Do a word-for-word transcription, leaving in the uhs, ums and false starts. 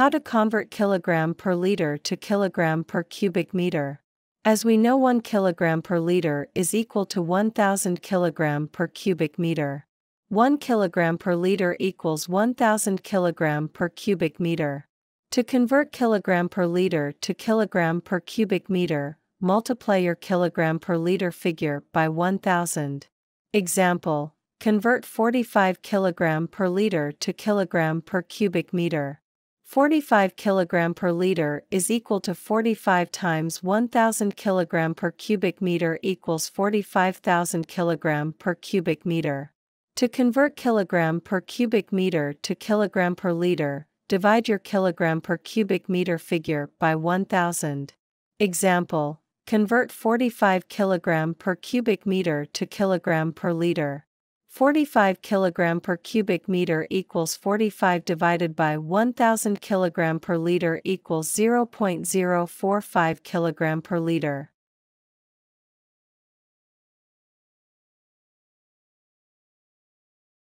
How to convert kilogram per liter to kilogram per cubic meter. As we know, one kilogram per liter is equal to one thousand kilogram per cubic meter. one kilogram per liter equals one thousand kilogram per cubic meter. To convert kilogram per liter to kilogram per cubic meter, multiply your kilogram per liter figure by one thousand. Example: convert forty-five kilogram per liter to kilogram per cubic meter. forty-five kilogram per liter is equal to forty-five times one thousand kilogram per cubic meter equals forty-five thousand kilogram per cubic meter. To convert kilogram per cubic meter to kilogram per liter, divide your kilogram per cubic meter figure by one thousand. Example: convert forty-five kilogram per cubic meter to kilogram per liter. forty-five kilogram per cubic meter equals forty-five divided by one thousand kilogram per liter equals zero point zero four five kilogram per liter.